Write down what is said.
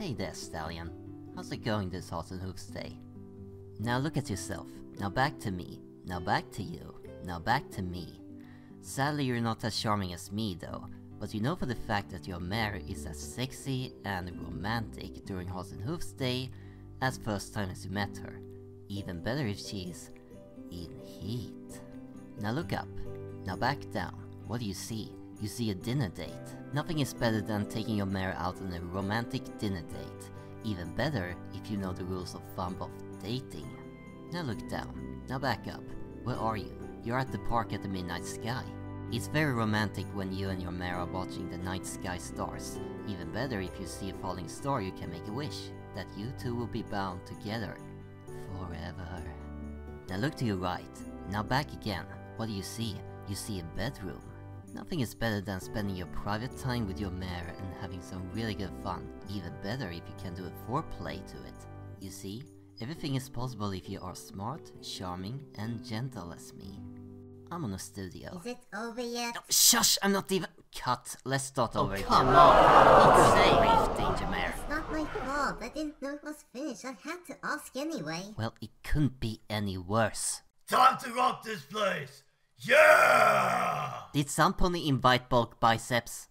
Hey there, Stallion. How's it going this Horse and Hooves day? Now look at yourself. Now back to me. Now back to you. Now back to me. Sadly, you're not as charming as me, though. But you know for the fact that your mare is as sexy and romantic during Horse and Hooves day as first time as you met her. Even better if she's in heat. Now look up. Now back down. What do you see? You see a dinner date. Nothing is better than taking your mare out on a romantic dinner date. Even better if you know the rules of thumb of dating. Now look down. Now back up. Where are you? You're at the park at the midnight sky. It's very romantic when you and your mare are watching the night sky stars. Even better if you see a falling star, you can make a wish that you two will be bound together forever. Now look to your right. Now back again. What do you see? You see a bedroom. Nothing is better than spending your private time with your mare and having some really good fun. Even better if you can do a foreplay to it. You see, everything is possible if you are smart, charming, and gentle as me. I'm on a studio. Is it over yet? No, shush! I'm not even— Cut! Let's start over again. Come on! It's safe, Danger Mare. It's not my fault. I didn't know it was finished. I had to ask anyway. Well, it couldn't be any worse. Time to rock this place! Yeah! Did Sam Pony invite bulk biceps?